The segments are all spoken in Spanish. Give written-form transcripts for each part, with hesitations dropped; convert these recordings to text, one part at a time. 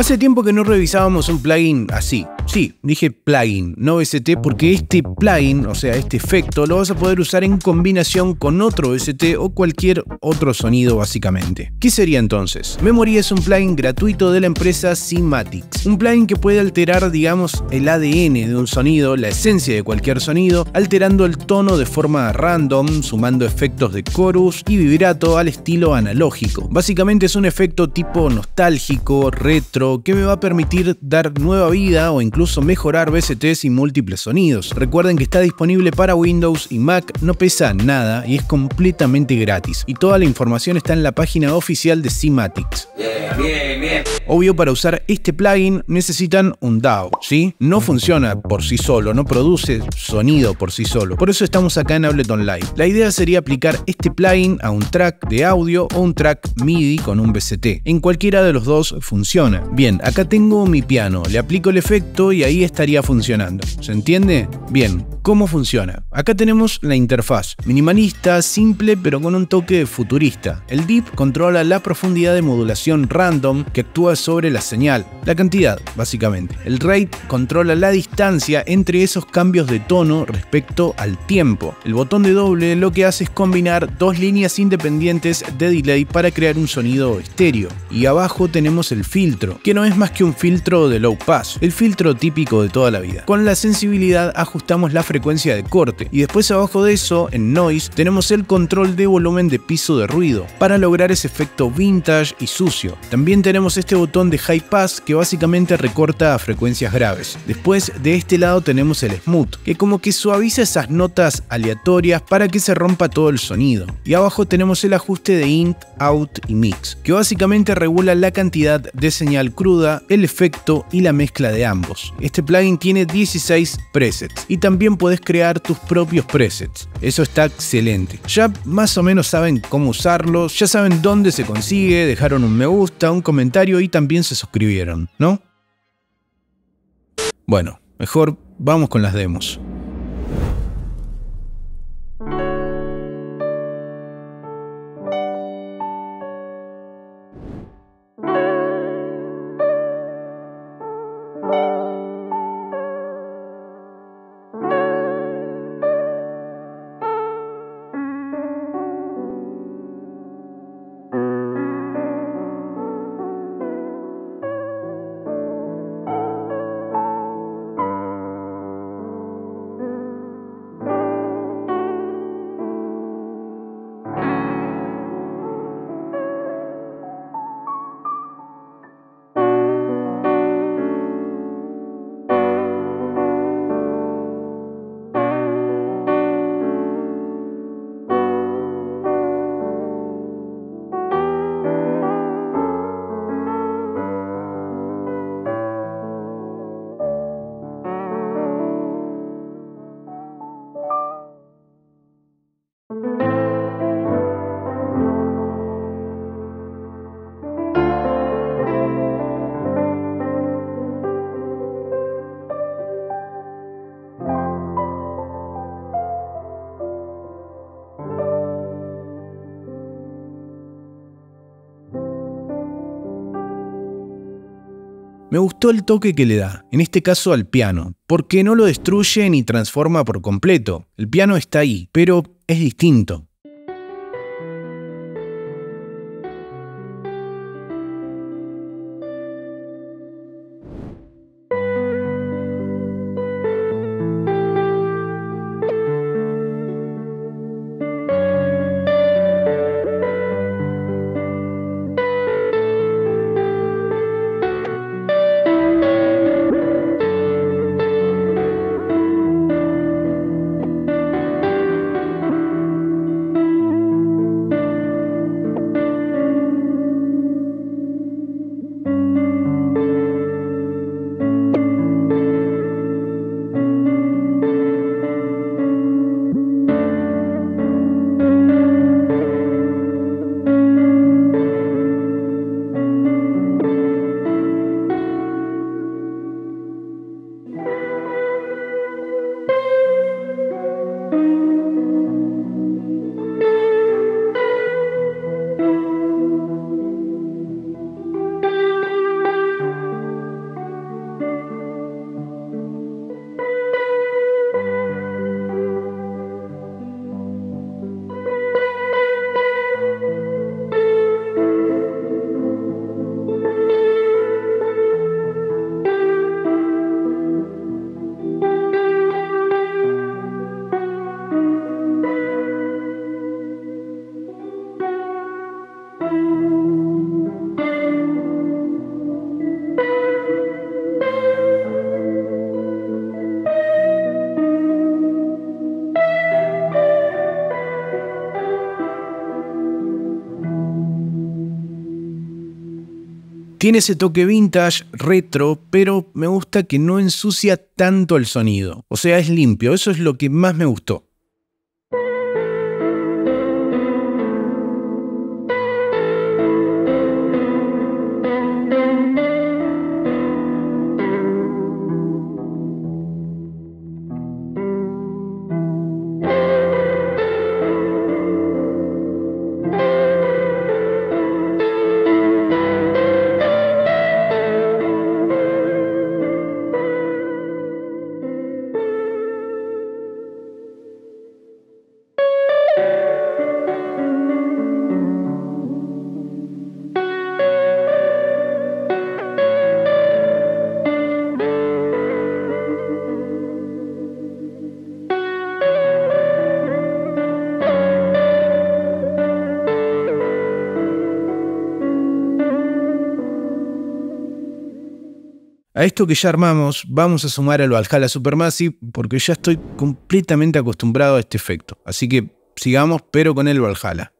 Hace tiempo que no revisábamos un plugin así. Sí, dije plugin, no VST, porque este plugin, o sea, este efecto, lo vas a poder usar en combinación con otro VST o cualquier otro sonido básicamente. ¿Qué sería entonces? Memory es un plugin gratuito de la empresa Cymatics. Un plugin que puede alterar, digamos, el ADN de un sonido, la esencia de cualquier sonido, alterando el tono de forma random, sumando efectos de chorus y vibrato al estilo analógico. Básicamente es un efecto tipo nostálgico, retro, que me va a permitir dar nueva vida o incluso mejorar VSTs y múltiples sonidos. Recuerden que está disponible para Windows y Mac, no pesa nada y es completamente gratis. Y toda la información está en la página oficial de Cymatics. Obvio, para usar este plugin necesitan un DAW, ¿sí? No funciona por sí solo, no produce sonido por sí solo. Por eso estamos acá en Ableton Live. La idea sería aplicar este plugin a un track de audio o un track MIDI con un VST. En cualquiera de los dos funciona. Bien, acá tengo mi piano, le aplico el efecto y ahí estaría funcionando. ¿Se entiende? Bien, ¿cómo funciona? Acá tenemos la interfaz, minimalista, simple, pero con un toque futurista. El DIP controla la profundidad de modulación random que actúa sobre la señal, la cantidad, básicamente. El rate controla la distancia entre esos cambios de tono respecto al tiempo. El botón de doble lo que hace es combinar dos líneas independientes de delay para crear un sonido estéreo. Y abajo tenemos el filtro, que no es más que un filtro de low pass, el filtro típico de toda la vida. Con la sensibilidad ajustamos la frecuencia de corte y después abajo de eso, en noise, tenemos el control de volumen de piso de ruido para lograr ese efecto vintage y sucio. También tenemos este botón de high pass que básicamente recorta a frecuencias graves. Después de este lado tenemos el smooth, que como que suaviza esas notas aleatorias para que se rompa todo el sonido. Y abajo tenemos el ajuste de int, out y mix, que básicamente regula la cantidad de señal cruda, el efecto y la mezcla de ambos. Este plugin tiene 16 presets y también puedes crear tus propios presets. Eso está excelente. Ya más o menos saben cómo usarlo, ya saben dónde se consigue, dejaron un me gusta, un comentario y también se suscribieron, ¿no? Bueno, mejor vamos con las demos. Me gustó el toque que le da, en este caso al piano, porque no lo destruye ni transforma por completo. El piano está ahí, pero es distinto. Tiene ese toque vintage, retro, pero me gusta que no ensucia tanto el sonido. O sea, es limpio, eso es lo que más me gustó. A esto que ya armamos vamos a sumar al Valhalla Supermassive porque ya estoy completamente acostumbrado a este efecto. Así que sigamos pero con el Valhalla.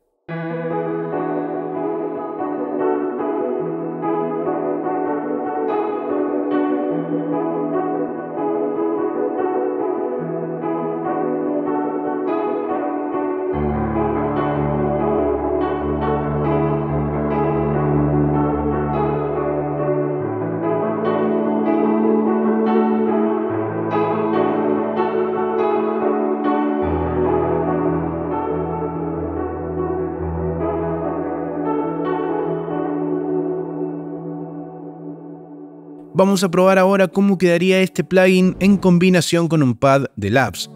Vamos a probar ahora cómo quedaría este plugin en combinación con un pad de Labs.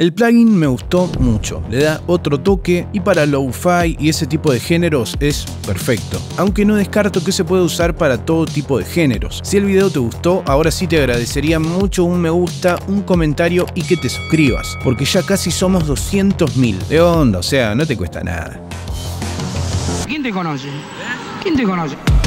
El plugin me gustó mucho, le da otro toque y para lo-fi y ese tipo de géneros es perfecto. Aunque no descarto que se pueda usar para todo tipo de géneros. Si el video te gustó, ahora sí te agradecería mucho un me gusta, un comentario y que te suscribas, porque ya casi somos 200.000. De onda, o sea, no te cuesta nada. ¿Quién te conoce? ¿Quién te conoce?